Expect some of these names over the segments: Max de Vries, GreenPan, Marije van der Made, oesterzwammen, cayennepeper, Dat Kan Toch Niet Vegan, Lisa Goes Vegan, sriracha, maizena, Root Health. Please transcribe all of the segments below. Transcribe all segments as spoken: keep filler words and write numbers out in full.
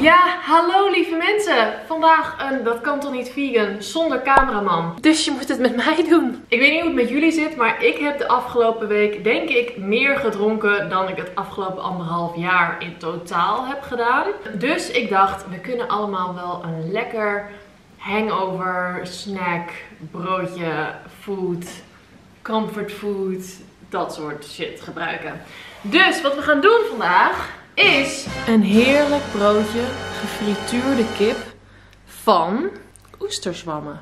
Ja, hallo lieve mensen. Vandaag een dat kan toch niet vegan zonder cameraman. Dus je moet het met mij doen. Ik weet niet hoe het met jullie zit, maar ik heb de afgelopen week denk ik meer gedronken dan ik het afgelopen anderhalf jaar in totaal heb gedaan. Dus ik dacht, we kunnen allemaal wel een lekker hangover, snack, broodje, food, comfort food, dat soort shit gebruiken. Dus wat we gaan doen vandaag is een heerlijk broodje gefrituurde kip van oesterzwammen.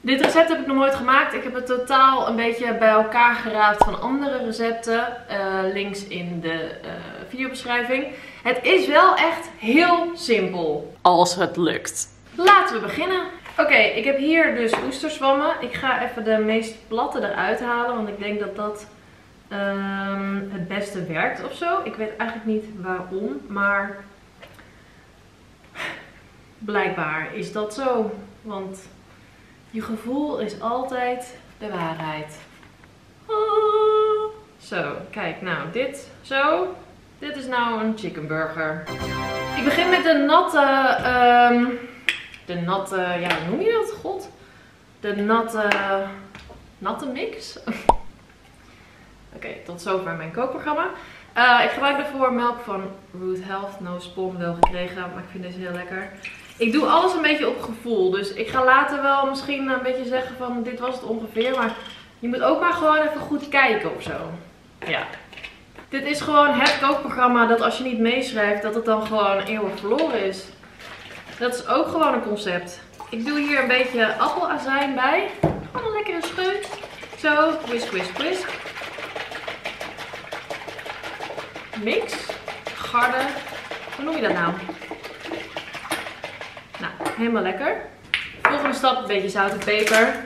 Dit recept heb ik nog nooit gemaakt. Ik heb het totaal een beetje bij elkaar geraapt van andere recepten. Uh, links in de uh, videobeschrijving. Het is wel echt heel simpel. Als het lukt. Laten we beginnen. Oké, okay, ik heb hier dus oesterzwammen. Ik ga even de meest platte eruit halen. Want ik denk dat dat um, het beste werkt of zo. Ik weet eigenlijk niet waarom. Maar blijkbaar is dat zo. Want je gevoel is altijd de waarheid. Ah. Zo, kijk nou, dit zo. Dit is nou een chicken burger. Ik begin met de natte, um, de natte, ja hoe noem je dat? God. De natte, natte mix. Oké, okay, tot zover mijn kookprogramma. Uh, ik gebruik daarvoor melk van Root Health. No spon, wel gekregen, maar ik vind deze heel lekker. Ik doe alles een beetje op gevoel. Dus ik ga later wel misschien een beetje zeggen van dit was het ongeveer. Maar je moet ook maar gewoon even goed kijken of zo. Ja. Dit is gewoon het kookprogramma dat als je niet meeschrijft dat het dan gewoon eeuwig verloren is. Dat is ook gewoon een concept. Ik doe hier een beetje appelazijn bij. Gewoon een lekkere scheut. Zo, whisk, whisk, whisk. Mix. Garden. Hoe noem je dat nou? Helemaal lekker. Volgende stap, een beetje zout en peper.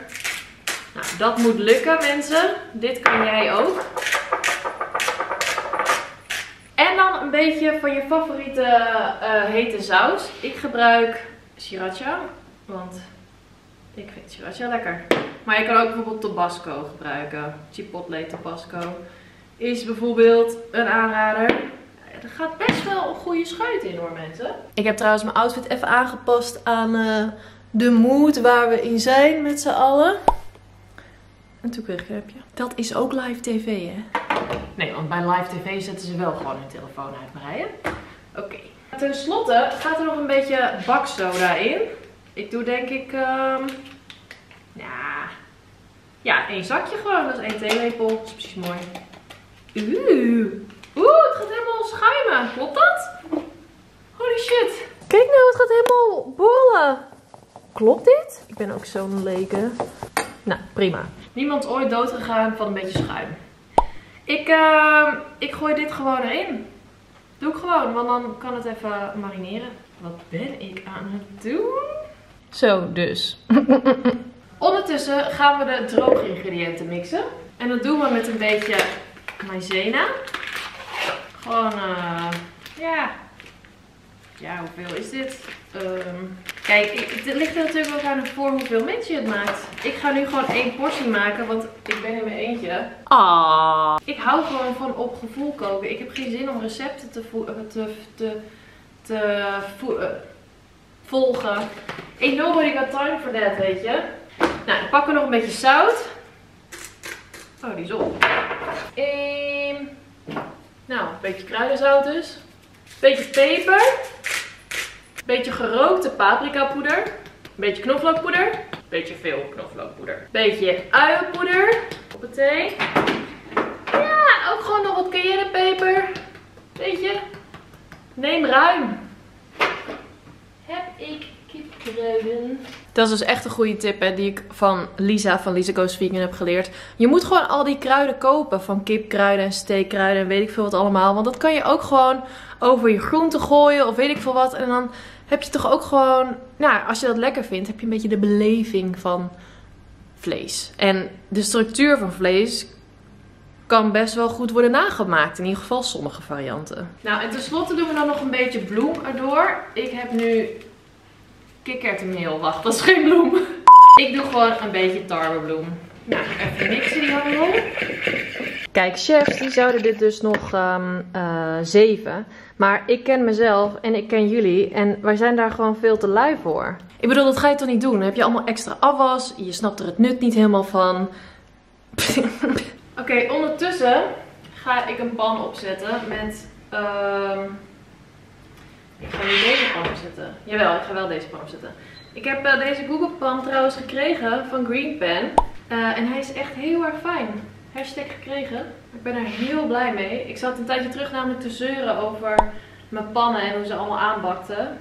Nou, dat moet lukken mensen. Dit kan jij ook. En dan een beetje van je favoriete uh, hete saus. Ik gebruik sriracha, want ik vind sriracha lekker. Maar je kan ook bijvoorbeeld tabasco gebruiken. Chipotle tabasco is bijvoorbeeld een aanrader. Er gaat best wel een goede scheut in hoor mensen. Ik heb trouwens mijn outfit even aangepast aan uh, de mood waar we in zijn met z'n allen. En toen kreeg ik een repje. Dat is ook live tv hè? Nee, want bij live tv zetten ze wel gewoon hun telefoon uit, Marije. Oké. Okay. Ten slotte gaat er nog een beetje baksoda in. Ik doe denk ik... Um, ja, ja, één zakje gewoon. Dat is één theelepel. Dat is precies mooi. Oeh. Oeh, het gaat helemaal schuimen. Klopt dat? Holy shit. Kijk nou, het gaat helemaal borrelen. Klopt dit? Ik ben ook zo'n leken. Nou, prima. Niemand ooit dood gegaan van een beetje schuim. Ik, uh, ik gooi dit gewoon erin. Doe ik gewoon, want dan kan het even marineren. Wat ben ik aan het doen? Zo, dus. Ondertussen gaan we de droge ingrediënten mixen. En dat doen we met een beetje maizena. Gewoon, uh, ja. Ja, hoeveel is dit? Um, kijk, ik, het ligt er natuurlijk ook aan voor hoeveel mensen je het maakt. Ik ga nu gewoon één portie maken, want ik ben in mijn eentje. Ah. Ik hou gewoon van op gevoel koken. Ik heb geen zin om recepten te, vo te, te, te vo uh, volgen. Ain't nobody got time for that, weet je. Nou, dan pakken we nog een beetje zout. Oh, die is op. En... nou, een beetje kruidenzout dus. Beetje peper. Beetje gerookte paprikapoeder. Een beetje knoflookpoeder. Beetje veel knoflookpoeder. Beetje uienpoeder. Op het thee. Ja, ook gewoon nog wat cayennepeper. Beetje. Neem ruim. Heb ik kipkruiden. Dat is dus echt een goede tip hè, die ik van Lisa, van Lisa Goes Vegan heb geleerd. Je moet gewoon al die kruiden kopen. Van kipkruiden en steekkruiden en weet ik veel wat allemaal. Want dat kan je ook gewoon over je groenten gooien of weet ik veel wat. En dan heb je toch ook gewoon... nou, als je dat lekker vindt, heb je een beetje de beleving van vlees. En de structuur van vlees kan best wel goed worden nagemaakt. In ieder geval sommige varianten. Nou, en tenslotte doen we dan nog een beetje bloem erdoor. Ik heb nu kikkertmeel. Wacht, dat is geen bloem. Ik doe gewoon een beetje tarwebloem. Nou, even mixen die handel. Kijk, chefs die zouden dit dus nog um, uh, zeven. Maar ik ken mezelf en ik ken jullie. En wij zijn daar gewoon veel te lui voor. Ik bedoel, dat ga je toch niet doen? Dan heb je allemaal extra afwas. Je snapt er het nut niet helemaal van. Oké, okay, ondertussen ga ik een pan opzetten met... Uh... Ik ga nu deze pan opzetten. Jawel, ik ga wel deze pan opzetten. Ik heb uh, deze Google-pan trouwens gekregen van GreenPan. Uh, en hij is echt heel erg fijn. Hashtag gekregen. Ik ben er heel blij mee. Ik zat een tijdje terug namelijk te zeuren over mijn pannen en hoe ze allemaal aanbakten.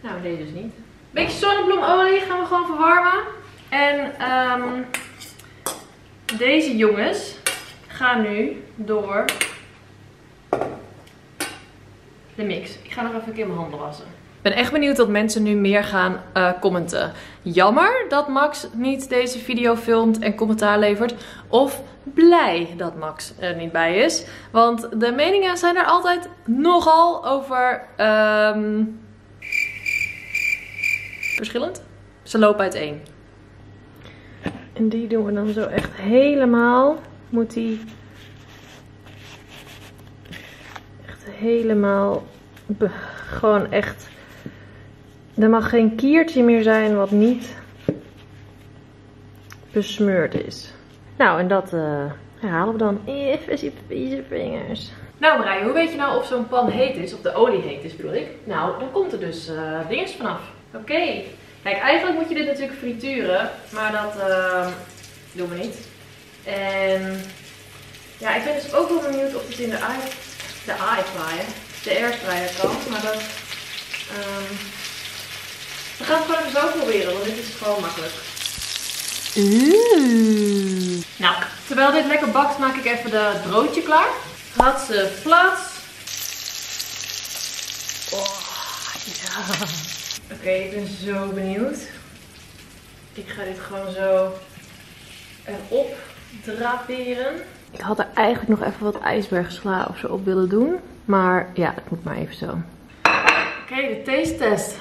Nou, deze dus niet. Beetje zonnebloemolie gaan we gewoon verwarmen. En um, deze jongens gaan nu door de mix. Ik ga nog even een keer mijn handen wassen. Ik ben echt benieuwd dat mensen nu meer gaan uh, commenten. Jammer dat Max niet deze video filmt en commentaar levert. Of blij dat Max er niet bij is. Want de meningen zijn er altijd nogal over... Um... verschillend. Ze lopen uiteen. En die doen we dan zo echt helemaal. Moet die... echt helemaal... gewoon echt... Er mag geen kiertje meer zijn wat niet besmeurd is. Nou, en dat uh, herhalen we dan. Even je vingers. Nou Marije, hoe weet je nou of zo'n pan heet is, of de olie heet is bedoel ik? Nou, dan komt er dus uh, dinges vanaf. Oké. Okay. Kijk, eigenlijk moet je dit natuurlijk frituren, maar dat uh, doen we niet. En ja, ik ben dus ook wel benieuwd of het in de air, de airfryer, de airfryer kan, maar dat... Um, We gaan het gewoon even zo proberen, want dit is gewoon makkelijk. Mm. Nou, terwijl dit lekker bakt, maak ik even het broodje klaar. Had ze plaats. Oh, ja. Oké, okay, ik ben zo benieuwd. Ik ga dit gewoon zo erop draperen. Ik had er eigenlijk nog even wat ijsbergsla of zo op willen doen. Maar ja, het moet maar even zo. Oké, okay, de taste test.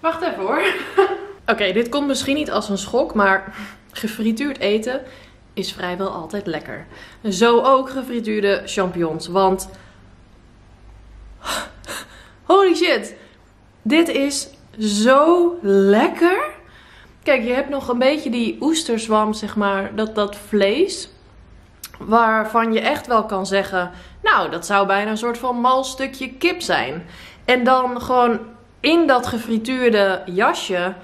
Wacht even hoor. Oké, okay, dit komt misschien niet als een schok, maar gefrituurd eten is vrijwel altijd lekker. Zo ook gefrituurde champignons, want... Holy shit! Dit is zo lekker! Kijk, je hebt nog een beetje die oesterzwam, zeg maar, dat, dat vlees... waarvan je echt wel kan zeggen... nou, dat zou bijna een soort van mal stukje kip zijn. En dan gewoon... in dat gefrituurde jasje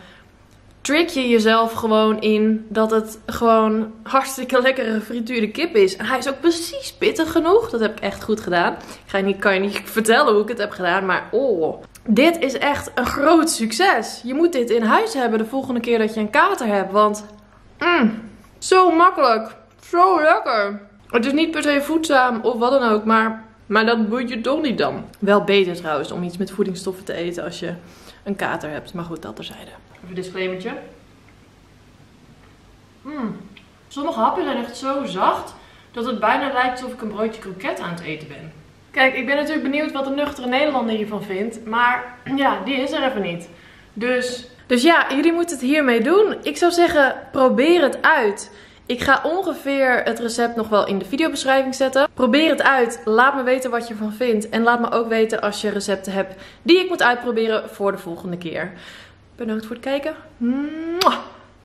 trick je jezelf gewoon in dat het gewoon hartstikke lekkere gefrituurde kip is. En hij is ook precies pittig genoeg. Dat heb ik echt goed gedaan. Ik ga je niet, kan je niet vertellen hoe ik het heb gedaan, maar oh. Dit is echt een groot succes. Je moet dit in huis hebben de volgende keer dat je een kater hebt. Want mm, zo makkelijk. Zo lekker. Het is niet per se voedzaam of wat dan ook, maar... Maar dat moet je toch niet dan. Wel beter trouwens om iets met voedingsstoffen te eten als je een kater hebt. Maar goed, dat terzijde. Even een disclaimertje. Mm. Sommige hapjes zijn echt zo zacht dat het bijna lijkt alsof ik een broodje kroket aan het eten ben. Kijk, ik ben natuurlijk benieuwd wat de nuchtere Nederlander hiervan vindt. Maar ja, die is er even niet. Dus, dus ja, jullie moeten het hiermee doen. Ik zou zeggen, probeer het uit. Ik ga ongeveer het recept nog wel in de videobeschrijving zetten. Probeer het uit. Laat me weten wat je ervan vindt. En laat me ook weten als je recepten hebt die ik moet uitproberen voor de volgende keer. Bedankt voor het kijken. Muah!